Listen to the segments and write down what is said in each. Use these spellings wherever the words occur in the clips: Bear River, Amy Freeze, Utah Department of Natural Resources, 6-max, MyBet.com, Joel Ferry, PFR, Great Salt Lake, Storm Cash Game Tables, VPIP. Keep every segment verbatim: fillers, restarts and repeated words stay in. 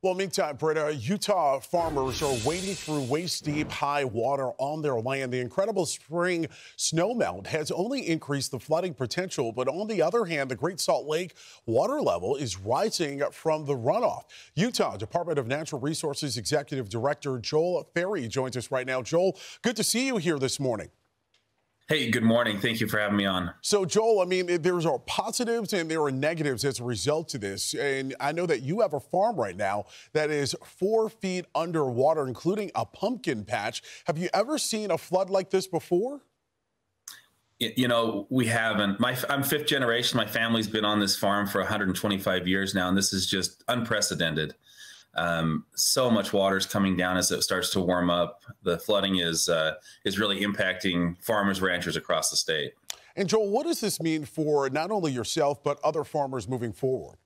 Well, meantime, Britta, Utah farmers are wading through waist-deep high water on their land. The incredible spring snowmelt has only increased the flooding potential, but on the other hand, the Great Salt Lake water level is rising from the runoff. Utah Department of Natural Resources Executive Director Joel Ferry joins us right now. Joel, good to see you here this morning. Hey, good morning. Thank you for having me on. So, Joel, I mean, there's are positives and there are negatives as a result to this. And I know that you have a farm right now that is four feet underwater, including a pumpkin patch. Have you ever seen a flood like this before? You know, we haven't. My, I'm fifth generation. My family's been on this farm for one hundred twenty-five years now, and this is just unprecedented. Um, so much water is coming down as it starts to warm up. The flooding is uh, is really impacting farmers, ranchers across the state. And Joel, what does this mean for not only yourself, but other farmers moving forward?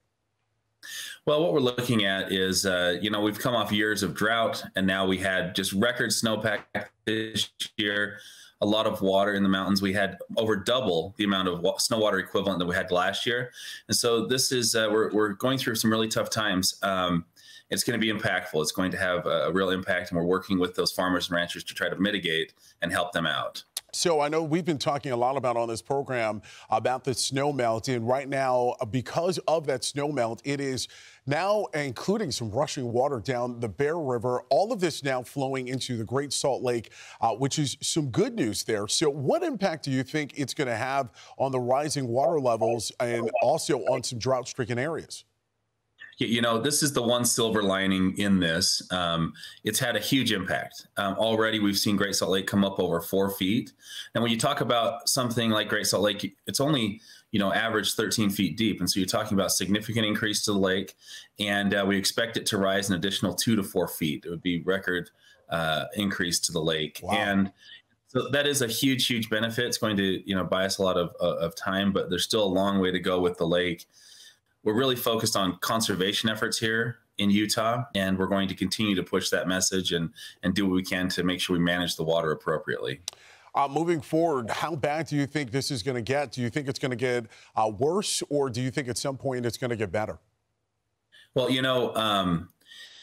Well, what we're looking at is, uh, you know, we've come off years of drought, and now we had just record snowpack this year, a lot of water in the mountains. We had over double the amount of snow water equivalent that we had last year. And so this is, uh, we're, we're going through some really tough times. Um, It's going to be impactful. It's going to have a real impact, and we're working with those farmers and ranchers to try to mitigate and help them out. So I know we've been talking a lot about on this program about the snowmelt, and right now, because of that snowmelt, it is now including some rushing water down the Bear River. All of this now flowing into the Great Salt Lake, uh, which is some good news there. So what impact do you think it's going to have on the rising water levels and also on some drought-stricken areas? You know, this is the one silver lining in this. Um, it's had a huge impact. Um, already, we've seen Great Salt Lake come up over four feet. And when you talk about something like Great Salt Lake, it's only, you know, average thirteen feet deep. And so you're talking about significant increase to the lake. And uh, we expect it to rise an additional two to four feet. It would be record uh, increase to the lake. Wow. And so that is a huge, huge benefit. It's going to, you know, buy us a lot of, uh, of time, but there's still a long way to go with the lake. We're really focused on conservation efforts here in Utah, and we're going to continue to push that message and, and do what we can to make sure we manage the water appropriately. Uh, moving forward, how bad do you think this is going to get? Do you think it's going to get uh, worse, or do you think at some point it's going to get better? Well, you know, um,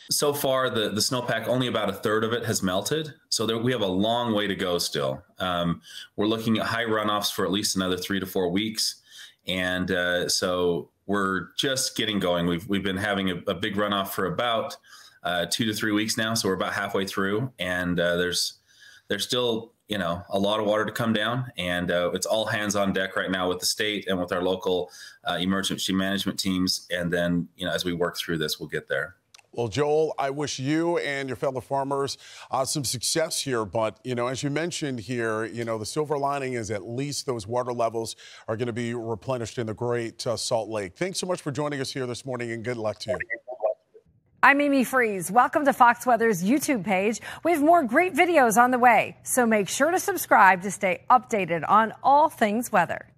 so far the, the snowpack, only about a third of it has melted. So there, we have a long way to go still. Um, we're looking at high runoffs for at least another three to four weeks. And uh, so we're just getting going. We've, we've been having a, a big runoff for about uh, two to three weeks now. So we're about halfway through, and uh, there's, there's still, you know, a lot of water to come down, and uh, it's all hands on deck right now with the state and with our local uh, emergency management teams. And then, you know, as we work through this, we'll get there. Well, Joel, I wish you and your fellow farmers uh, some success here. But, you know, as you mentioned here, you know, the silver lining is at least those water levels are going to be replenished in the Great uh, Salt Lake. Thanks so much for joining us here this morning, and good luck to you. I'm Amy Freeze. Welcome to Fox Weather's YouTube page. We have more great videos on the way, so make sure to subscribe to stay updated on all things weather.